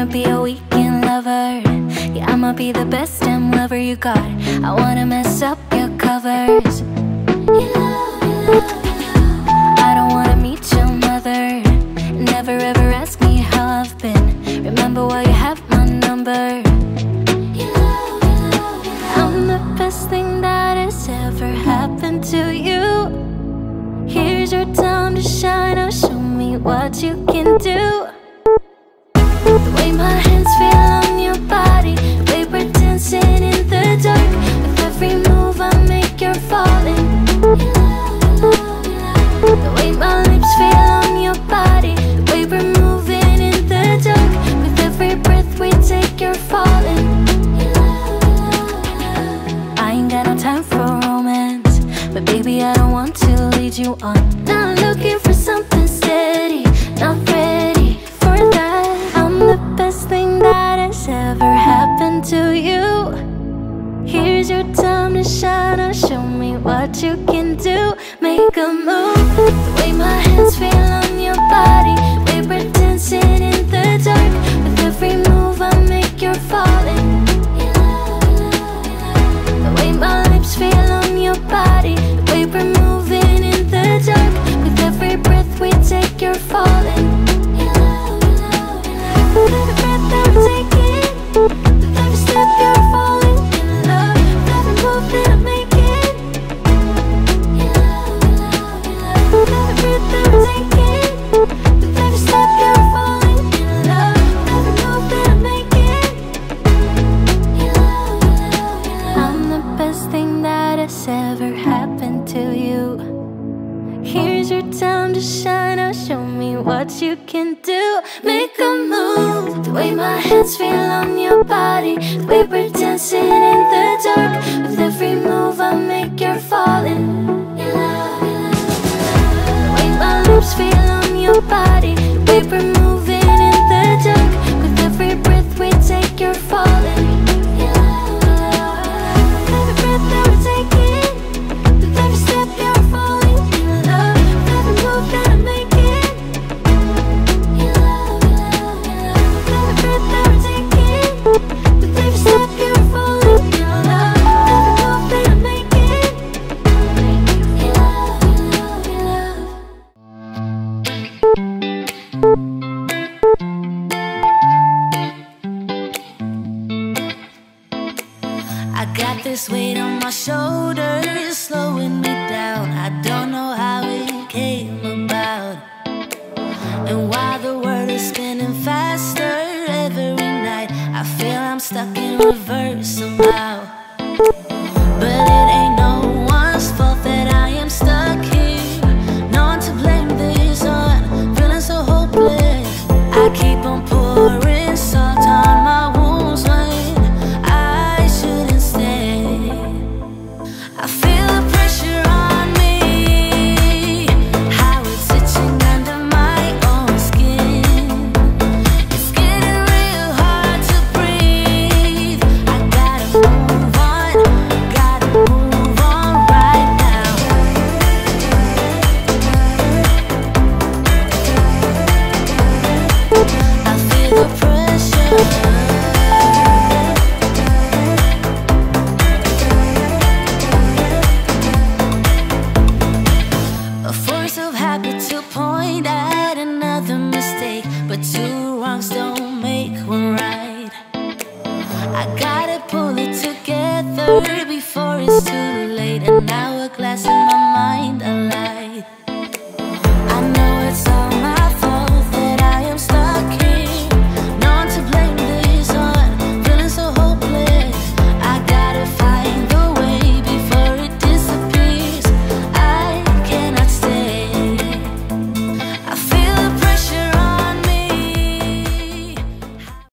wanna be a weekend lover. Yeah, I'ma be the best damn lover you got. I wanna mess up your covers. I don't wanna meet your mother. Never ever ask me how I've been. Remember why you have my number. I'm the best thing that has ever happened to you. Here's your time to shine. Now show me what you can do. The way my hands feel on your body, the way we're dancing in the dark. With every move I make, you're falling. The way my lips feel on your body, the way we're moving in the dark. With every breath we take, you're falling. I ain't got no time for romance, but baby I don't want to lead you on. Not looking for something steady, not ready for that. The best thing that has ever happened to you. Here's your time to shine. Now show me what you can do. Make a move. The way my hands feel on your body, the way we're dancing in the dark. With every move I make, you're falling. The way my lips feel on your body, the way we're moving in the dark. With every breath we take, you're falling. With every breath I'm taking, with every step you're falling in love. With every move that I'm making, in love, in love, in love. With every breath I'm taking, with every step you're falling in love. With every move that I'm making, in love, in love, in love. I'm the best thing that has ever happened to you. Here's your time to shine. Now show me what you can do. Make a move. The way my hands feel on your body, the way we're dancing in the dark. With every move I make, you're falling. The way my lips feel on your body, the way we're moving in the dark. With every breath we take, you're falling. With every breath that we're taking, with every step you're falling in love. With every move that I make. This weight on my shoulders is slowing me down. I don't know how it came about, and why the world is spinning faster every night. I feel I'm stuck in reverse somehow, but it ain't no one's fault that I am stuck here. No one to blame this on, feeling so hopeless. I keep on pouring salt on my wounds when I shouldn't. I feel the pressure on me, how it's itching under my own skin. It's getting real hard to breathe. I gotta move on right now. I feel the pressure. Before it's too